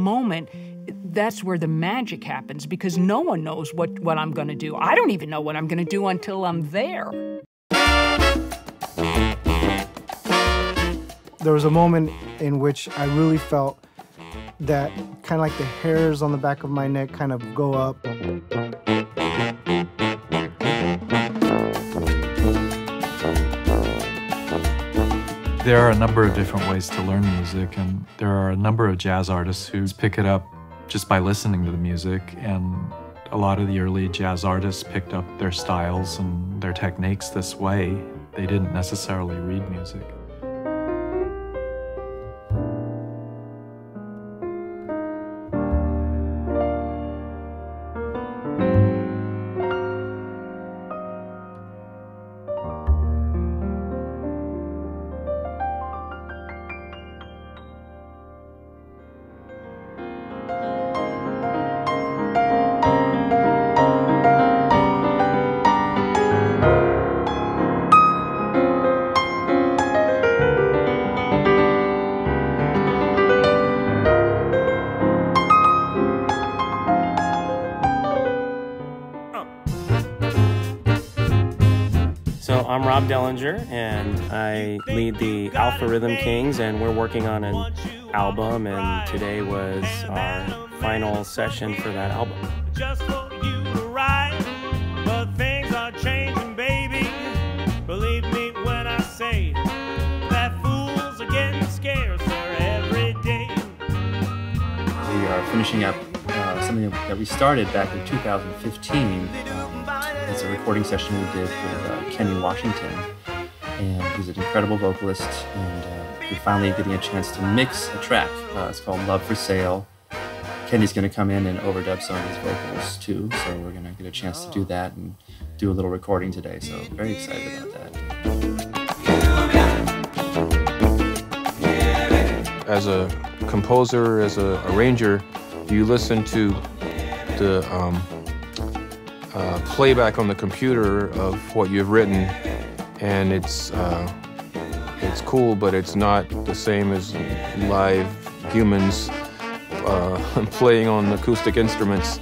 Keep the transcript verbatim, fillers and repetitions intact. moment, that's where the magic happens, because no one knows what, what I'm going to do. I don't even know what I'm going to do until I'm there. There was a moment in which I really felt that kind of like the hairs on the back of my neck kind of go up. There are a number of different ways to learn music, and there are a number of jazz artists who pick it up just by listening to the music, and a lot of the early jazz artists picked up their styles and their techniques this way. They didn't necessarily read music. So I'm Rob Dehlinger, and I lead the Alpha Rhythm Kings, and we're working on an album, and today was our final session for that album. Just for you to ride, but things are changing, baby. Believe me when I say that fools are getting scarcer every day. We are finishing up uh, something that we started back in two thousand fifteen. It's a recording session we did with uh, Kenny Washington, and he's an incredible vocalist, and uh, we're finally getting a chance to mix a track. Uh, it's called Love for Sale. Kenny's going to come in and overdub some of his vocals too, so we're going to get a chance to do that and do a little recording today, so I'm very excited about that. As a composer, as an arranger, you listen to the um, Uh, playback on the computer of what you've written, and it's uh, it's cool, but it's not the same as live humans uh, playing on acoustic instruments.